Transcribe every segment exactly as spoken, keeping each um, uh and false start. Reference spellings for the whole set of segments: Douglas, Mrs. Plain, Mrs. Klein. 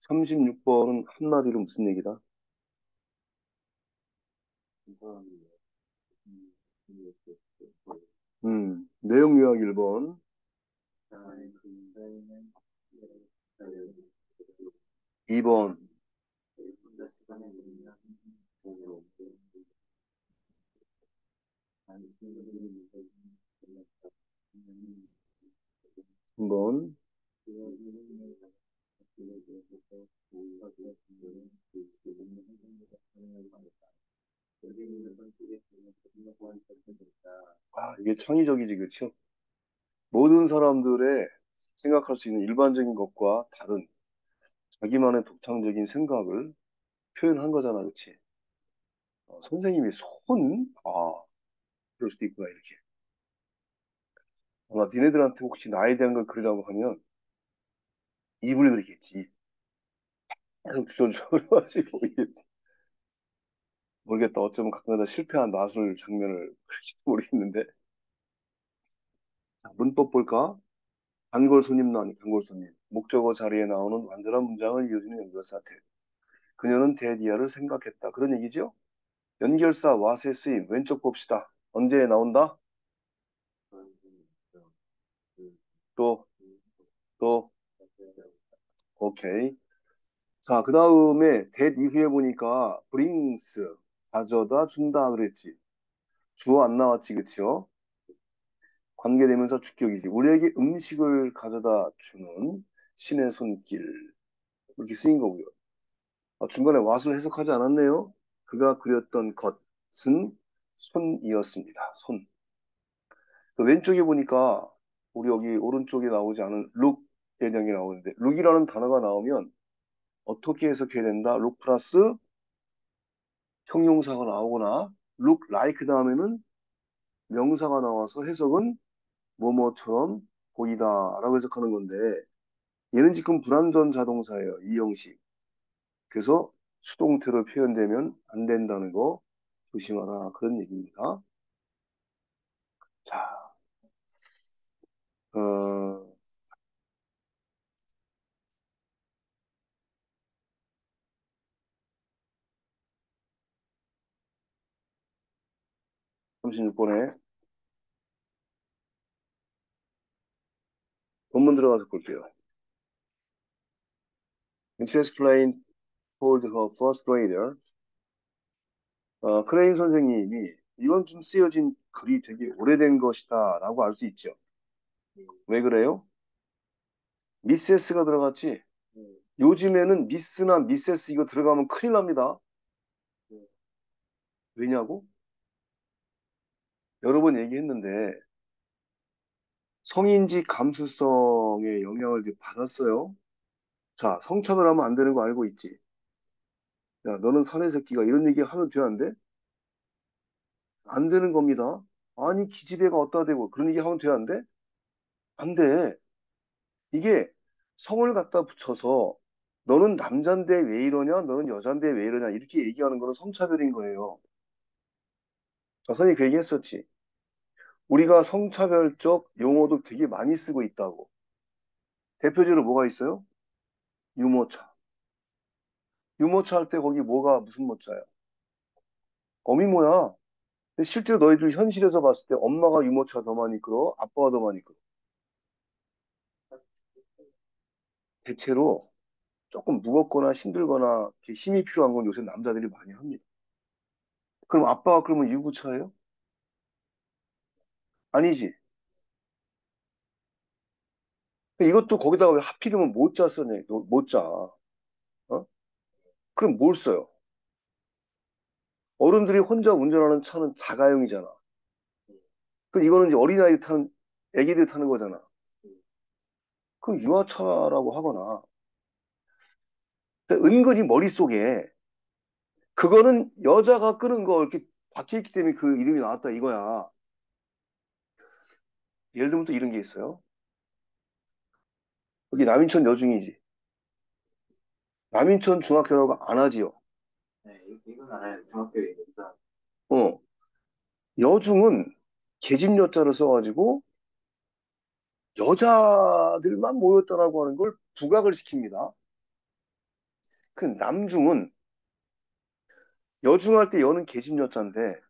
삼십육 번은 한마디로 무슨 얘기다? 음, 내용 요약 일 번. 이 번. 한 번. 아, 이게 창의적이지, 그렇죠? 모든 사람들의 생각할 수 있는 일반적인 것과 다른 자기만의 독창적인 생각을 표현한 거잖아, 그렇지? 어, 선생님이 손? 아, 그럴 수도 있구나, 이렇게. 아마 니네들한테 혹시 나에 대한 걸 그리라고 하면 입을 그리겠지. 입. 계속 주저주저 가지고 모르겠다. 어쩌면 가끔가다 실패한 마술 장면을 그릴지도 모르겠는데. 자, 문법 볼까? 단골손님 나니, 단골손님. 목적어 자리에 나오는 완전한 문장을 이어주는 연결사 대. 그녀는 대디아를 생각했다. 그런 얘기죠? 연결사 와세 쓰임. 왼쪽 봅시다. 언제 나온다? 또, 또. 오케이. 자, 그 다음에 대 이후에 보니까 brings, 가져다 준다 그랬지. 주어 안 나왔지, 그치요? 관계되면서 주격이지. 우리에게 음식을 가져다 주는 신의 손길. 이렇게 쓰인 거고요. 아, 중간에 what을 해석하지 않았네요. 그가 그렸던 것은 손이었습니다. 손. 그 왼쪽에 보니까 우리 여기 오른쪽에 나오지 않은 look 대령이 나오는데 look이라는 단어가 나오면 어떻게 해석해야 된다? look 플러스 형용사가 나오거나 look like 다음에는 명사가 나와서 해석은 뭐뭐처럼 보이다 라고 해석하는 건데 얘는 지금 불완전 자동사예요. 이 형식. 그래서 수동태로 표현되면 안 된다는 거 조심하라. 그런 얘기입니다. 자, 어, 삼십육 번에 본문 들어가서 볼게요. 미세스 플레인 told her first grader. 어, 클레인 선생님이 이건 좀 쓰여진 글이 되게 오래된 것이다 라고 알 수 있죠. 왜 그래요? 미세스가 들어갔지. 음. 요즘에는 미스나 미세스 이거 들어가면 큰일 납니다. 음. 왜냐고? 여러 번 얘기했는데 성인지 감수성의 영향을 받았어요. 자, 성차별하면 안 되는 거 알고 있지. 야, 너는 사내 새끼가 이런 얘기 하면 돼, 안 돼? 안 되는 겁니다. 아니, 기집애가 어디다 대고 그런 얘기 하면 돼, 안 돼? 안 돼. 이게 성을 갖다 붙여서 너는 남잔데 왜 이러냐? 너는 여잔데 왜 이러냐? 이렇게 얘기하는 거는 성차별인 거예요. 자, 선생님이 그 얘기 했었지. 우리가 성차별적 용어도 되게 많이 쓰고 있다고. 대표적으로 뭐가 있어요? 유모차. 유모차 할 때 거기 뭐가 무슨 모차야? 어미모야. 근데 실제로 너희들 현실에서 봤을 때 엄마가 유모차 더 많이 끌어? 아빠가 더 많이 끌어? 대체로 조금 무겁거나 힘들거나 힘이 필요한 건 요새 남자들이 많이 합니다. 그럼 아빠가 끌면 유부차예요? 아니지. 이것도 거기다가 왜 하필이면 모자 써냐? 모자. 어? 그럼 뭘 써요? 어른들이 혼자 운전하는 차는 자가용이잖아. 그럼 이거는 이제 어린아이들 타는, 애기들 타는 거잖아. 그럼 유아차라고 하거나. 그러니까 은근히 머릿속에 그거는 여자가 끄는 거 이렇게 박혀있기 때문에 그 이름이 나왔다 이거야. 예를 들면 또 이런 게 있어요. 여기 남인천 여중이지. 남인천 중학교라고 안 하지요. 네, 이건 알아요. 중학교 얘기죠. 어. 여중은 계집 여자를 써가지고 여자들만 모였다라고 하는 걸 부각을 시킵니다. 그 남중은 여중할 때 여는 계집여자인데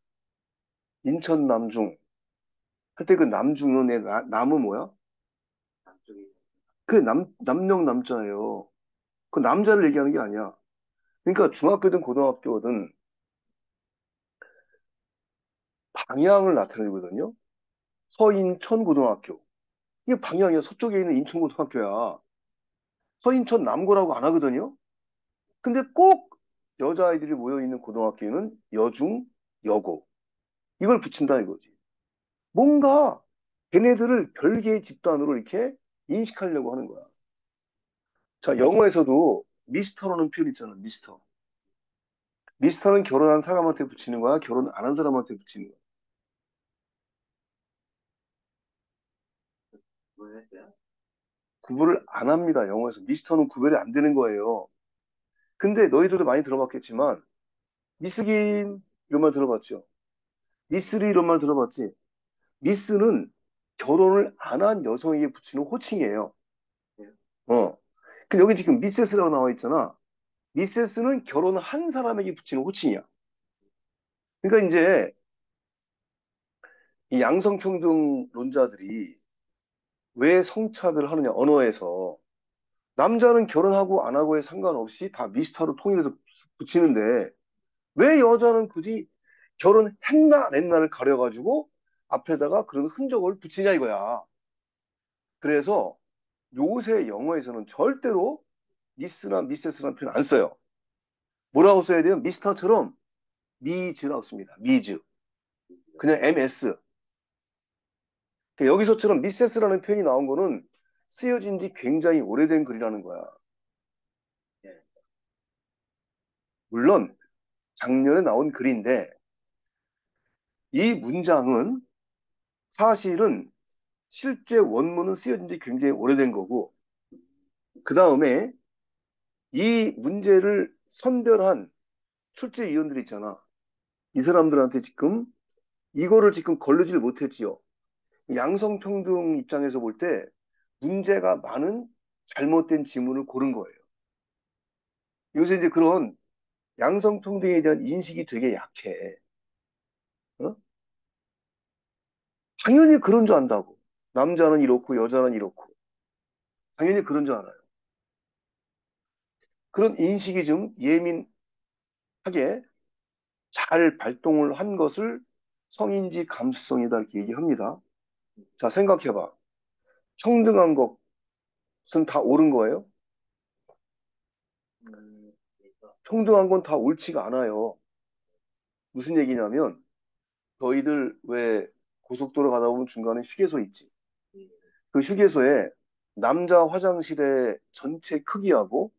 인천 남중 할 때 그 남중은 애 나- 남은 뭐야? 그 남, 남녀 남자예요. 그 남자를 얘기하는 게 아니야. 그러니까 중학교든 고등학교든 방향을 나타내거든요. 서인천고등학교. 이게 방향이야. 서쪽에 있는 인천고등학교야. 서인천 남고라고 안 하거든요. 근데 꼭 여자아이들이 모여있는 고등학교에는 여중, 여고. 이걸 붙인다 이거지. 뭔가 걔네들을 별개의 집단으로 이렇게 인식하려고 하는 거야. 자, 영어에서도 미스터라는 표현 있잖아, 미스터. 미스터는 결혼한 사람한테 붙이는 거야, 결혼 안 한 사람한테 붙이는 거야. 구별을 안 합니다, 영어에서. 미스터는 구별이 안 되는 거예요. 근데 너희들도 많이 들어봤겠지만, 미스김, 이런 말 들어봤죠? 미스리, 이런 말 들어봤지? 미스는 결혼을 안 한 여성에게 붙이는 호칭이에요. 어. 근데 여기 지금 미세스라고 나와 있잖아. 미세스는 결혼한 사람에게 붙이는 호칭이야. 그러니까 이제 이 양성평등론자들이 왜 성차별을 하느냐, 언어에서. 남자는 결혼하고 안 하고에 상관없이 다 미스터로 통일해서 붙이는데, 왜 여자는 굳이 결혼했나, 냈나를 가려가지고 앞에다가 그런 흔적을 붙이냐 이거야. 그래서 요새 영어에서는 절대로 미스나 미세스라는 표현 안 써요. 뭐라고 써야 돼요? 미스터처럼 미즈라고 씁니다. 미즈. 그냥 엠에스. 그러니까 여기서처럼 미세스라는 표현이 나온 거는 쓰여진 지 굉장히 오래된 글이라는 거야. 물론 작년에 나온 글인데 이 문장은 사실은 실제 원문은 쓰여진 지 굉장히 오래된 거고, 그 다음에 이 문제를 선별한 출제위원들 있잖아. 이 사람들한테 지금 이거를 지금 걸르질 못했지요. 양성평등 입장에서 볼 때 문제가 많은 잘못된 지문을 고른 거예요. 요새 이제 그런 양성평등에 대한 인식이 되게 약해. 어? 당연히 그런 줄 안다고. 남자는 이렇고 여자는 이렇고. 당연히 그런 줄 알아요. 그런 인식이 좀 예민하게 잘 발동을 한 것을 성인지 감수성이다 이렇게 얘기합니다. 자, 생각해봐. 평등한 것은 다 옳은 거예요? 평등한 건 다 옳지가 않아요. 무슨 얘기냐면 너희들 왜 고속도로 가다 보면 중간에 휴게소 있지? 그 휴게소에 남자 화장실의 전체 크기하고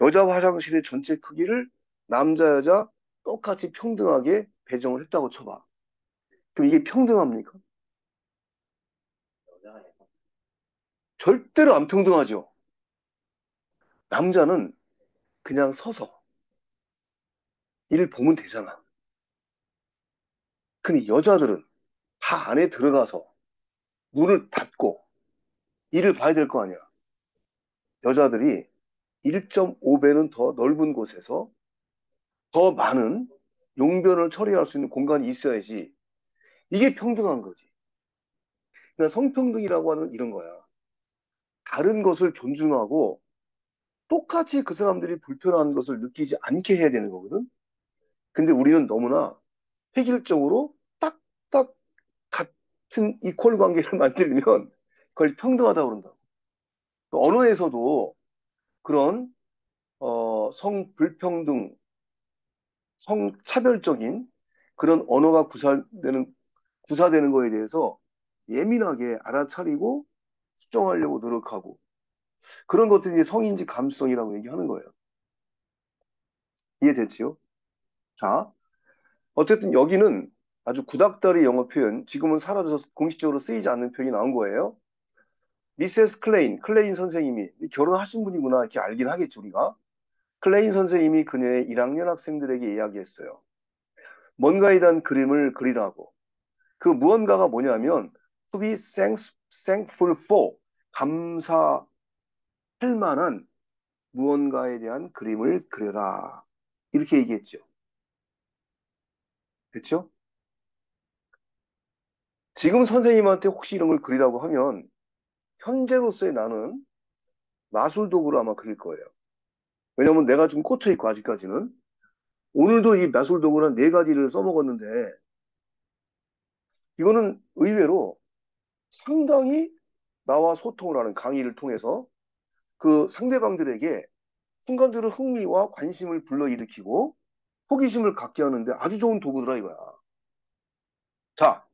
여자 화장실의 전체 크기를 남자, 여자 똑같이 평등하게 배정을 했다고 쳐봐. 그럼 이게 평등합니까? 절대로 안 평등하죠. 남자는 그냥 서서 일을 보면 되잖아. 근데 여자들은 다 안에 들어가서 문을 닫고 일을 봐야 될 거 아니야. 여자들이 일 점 오 배는 더 넓은 곳에서 더 많은 용변을 처리할 수 있는 공간이 있어야지. 이게 평등한 거지. 그러니까 성평등이라고 하는 이런 거야. 다른 것을 존중하고 똑같이 그 사람들이 불편한 것을 느끼지 않게 해야 되는 거거든. 근데 우리는 너무나 획일적으로 딱딱 같은 이퀄 관계를 만들면 그걸 평등하다고 그런다고. 또 언어에서도 그런 어, 성불평등, 성차별적인 그런 언어가 구사되는, 구사되는 거에 대해서 예민하게 알아차리고 수정하려고 노력하고 그런 것들이 이제 성인지 감수성이라고 얘기하는 거예요. 이해됐지요? 자, 어쨌든 여기는 아주 구닥다리 영어 표현, 지금은 사라져서 공식적으로 쓰이지 않는 표현이 나온 거예요. 미세스 클레인, 클레인 선생님이 결혼하신 분이구나 이렇게 알긴 하겠지 우리가. 클레인 선생님이 그녀의 일 학년 학생들에게 이야기했어요. 뭔가에 대한 그림을 그리라고. 그 무언가가 뭐냐면 to be thanks, thankful for, 감사할 만한 무언가에 대한 그림을 그려라. 이렇게 얘기했죠. 됐죠? 지금 선생님한테 혹시 이런 걸 그리라고 하면 현재로서의 나는 마술 도구로 아마 그릴 거예요. 왜냐면 내가 지금 꽂혀있고 아직까지는 오늘도 이 마술 도구란 네 가지를 써먹었는데 이거는 의외로 상당히 나와 소통을 하는 강의를 통해서 그 상대방들에게 순간적으로 흥미와 관심을 불러일으키고 호기심을 갖게 하는데 아주 좋은 도구더라 이거야. 자,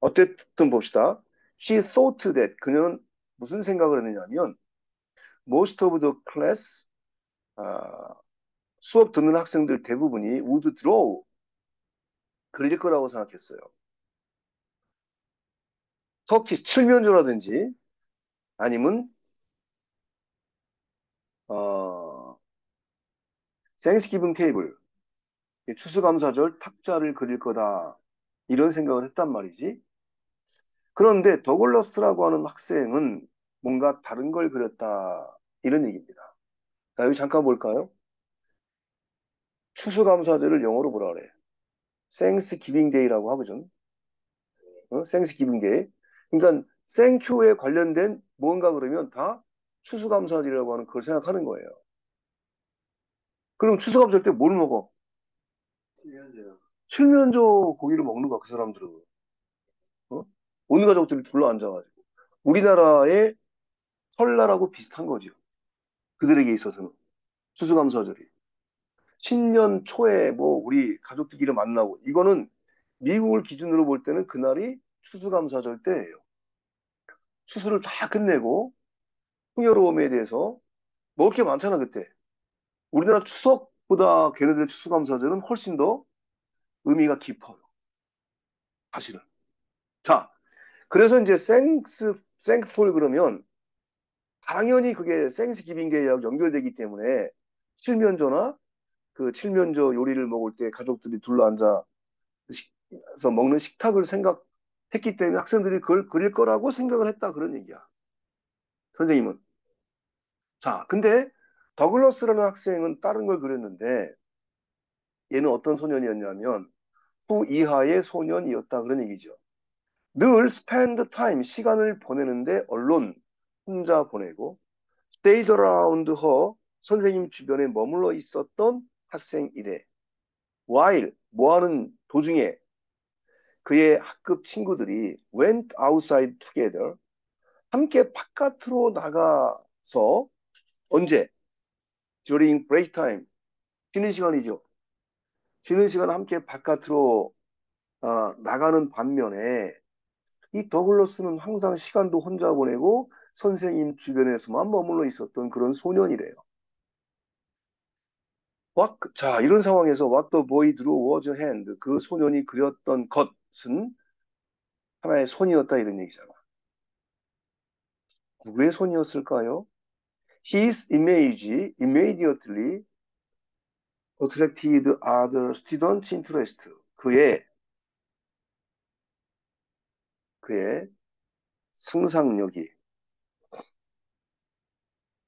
어쨌든 봅시다. She thought that, 그녀는 무슨 생각을 했느냐면 most of the class, 아, 수업 듣는 학생들 대부분이 would draw, 그릴 거라고 생각했어요. 터키 칠면조라든지 아니면 어, Thanksgiving 테이블, 추수감사절 탁자를 그릴 거다, 이런 생각을 했단 말이지. 그런데 더글러스라고 하는 학생은 뭔가 다른 걸 그렸다, 이런 얘기입니다. 자, 여기 잠깐 볼까요? 추수감사절을 영어로 뭐라 그래? Thanksgiving Day라고 하거든. 어? Thanksgiving Day. 그러니까 땡큐에 관련된 뭔가 그러면 다 추수감사절이라고 하는 그걸 생각하는 거예요. 그럼 추수감사절 때 뭘 먹어? 칠면조. 칠면조 고기를 먹는 거야, 그 사람들은. 어? 온 가족들이 둘러앉아가지고. 우리나라의 설날하고 비슷한 거죠. 그들에게 있어서는. 추수감사절이. 신년 초에 뭐 우리 가족들끼리 만나고, 이거는 미국을 기준으로 볼 때는 그날이 추수감사절 때예요. 추수를 다 끝내고 풍요로움에 대해서 먹을 게 많잖아 그때. 우리나라 추석보다 걔네들 추수감사절은 훨씬 더 의미가 깊어요, 사실은. 자, 그래서 이제 thanks, thankful 그러면 당연히 그게 Thanksgiving하고 연결되기 때문에 칠면조나 그 칠면조 요리를 먹을 때 가족들이 둘러앉아서 먹는 식탁을 생각했기 때문에 학생들이 그걸 그릴 거라고 생각을 했다, 그런 얘기야, 선생님은. 자, 근데 더글러스라는 학생은 다른 걸 그렸는데 얘는 어떤 소년이었냐면 구 이하의 소년이었다, 그런 얘기죠. 늘 spend time, 시간을 보내는데 alone, 혼자 보내고 stayed around her, 선생님 주변에 머물러 있었던 학생이래. while, 뭐하는 도중에 그의 학급 친구들이 went outside together, 함께 바깥으로 나가서 언제? during break time, 쉬는 시간이죠. 쉬는 시간에 함께 바깥으로 어, 나가는 반면에 이 더글러스는 항상 시간도 혼자 보내고 선생님 주변에서만 머물러 있었던 그런 소년이래요. What, 자, 이런 상황에서 what the boy drew was a hand, 그 소년이 그렸던 것은 하나의 손이었다, 이런 얘기잖아. 누구의 손이었을까요? His image immediately attracted other students' interest. 그의 그의 상상력이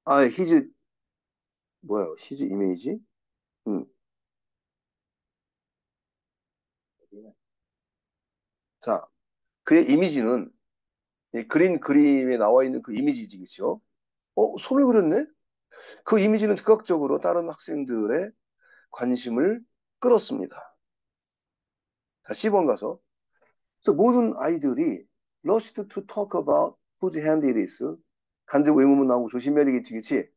아, his 뭐야? his image? 음. 자, 그의 이미지는 이 그린 그림에 나와 있는 그 이미지지, 그렇죠? 어, 손을 그렸네? 그 이미지는 즉각적으로 다른 학생들의 관심을 끌었습니다. 자, 씨 번 가서. 그래서 모든 아이들이 rushed to talk about whose hand it is. 간접 의문문 나오고 조심해야 되겠지, 그치?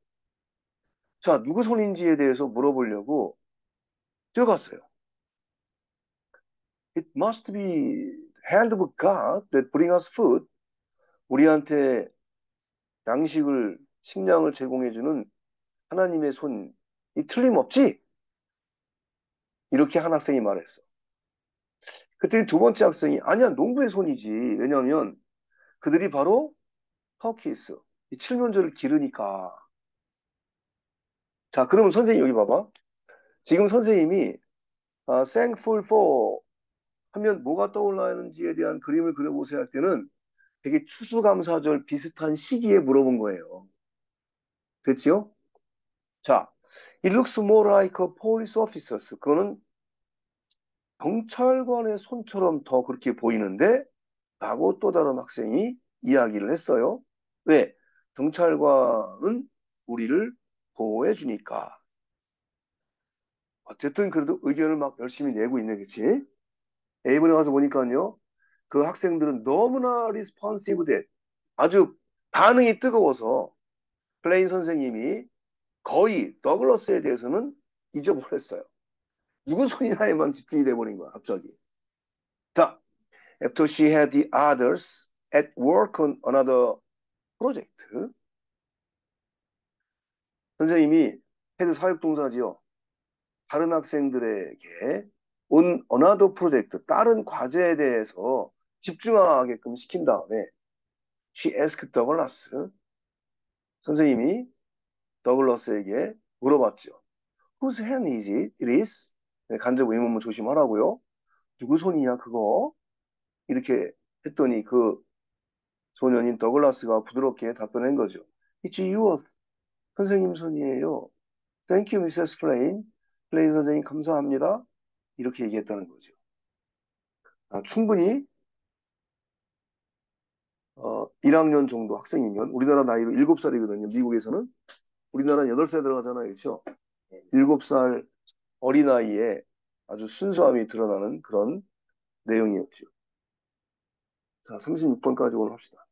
자, 누구 손인지에 대해서 물어보려고 뛰어갔어요. It must be hand of God that bring us food. 우리한테 양식을, 식량을 제공해주는 하나님의 손이 틀림없지? 이렇게 한 학생이 말했어. 그때 두 번째 학생이 아니야, 농부의 손이지. 왜냐하면 그들이 바로 터키스, 이 칠면조를 기르니까. 자, 그러면 선생님 여기 봐봐. 지금 선생님이 아, thankful for 하면 뭐가 떠올라는지에 대한 그림을 그려보세요 할 때는 되게 추수감사절 비슷한 시기에 물어본 거예요. 됐지요? 자, it looks more like a police officers. 그거는 경찰관의 손처럼 더 그렇게 보이는데? 라고 또 다른 학생이 이야기를 했어요. 왜? 경찰관은 우리를 보호해 주니까. 어쨌든 그래도 의견을 막 열심히 내고 있네, 그치? A번에 가서 보니까요, 그 학생들은 너무나 responsive 돼. 아주 반응이 뜨거워서 플레인 선생님이 거의 더글러스에 대해서는 잊어버렸어요. 누구 소리나에만 집중이 돼버린 거야, 갑자기. 자, after she had the others at work on another project. 선생님이 헤드 사역동사지요. 다른 학생들에게 on another project, 다른 과제에 대해서 집중하게끔 시킨 다음에 she asked Douglas. 선생님이 더글러스에게 물어봤죠. Whose hand is it? It is. 네, 간접 의문문 조심하라고요. 누구 손이야 그거? 이렇게 했더니 그 소년인 더글라스가 부드럽게 답변한 거죠. It's your. 선생님 손이에요. Thank you, 미세스 Plain. Plain 선생님 감사합니다. 이렇게 얘기했다는 거죠. 아, 충분히 어, 일 학년 정도 학생이면, 우리나라 나이로 일곱 살이거든요. 미국에서는. 우리나라는 여덟 살 들어가잖아요. 그렇죠? 일곱 살 어린아이에 아주 순수함이 드러나는 그런 내용이었죠. 자, 삼십육 번까지 오늘 합시다.